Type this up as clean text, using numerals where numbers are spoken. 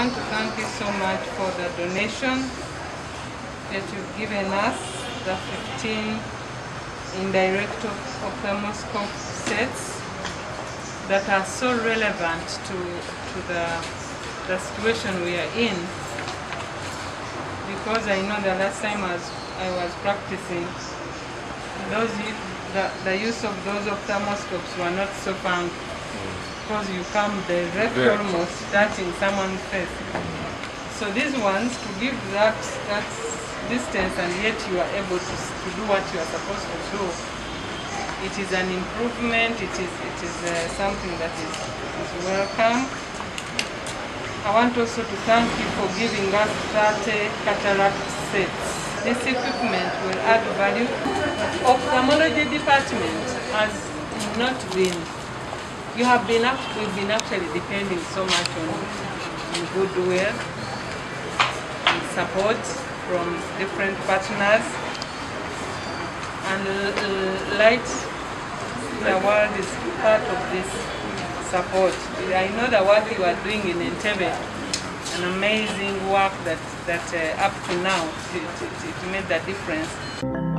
want to thank you so much for the donation that you've given us, the 15 indirect ophthalmoscope sets that are so relevant to the situation we are in. Because I know the last time I was practicing, the use of those ophthalmoscopes were not so found. Because you come direct almost touching someone's face. So these ones, to give that distance and yet you are able to do what you are supposed to do, it is an improvement, it is something that is welcome. I want also to thank you for giving us 30 cataract sets. This equipment will add value. Ophthalmology department has not been we've been actually depending so much on goodwill and support from different partners. And Light the World is part of this support. I know the work you are doing in Entebbe, an amazing work that up to now, it made the difference.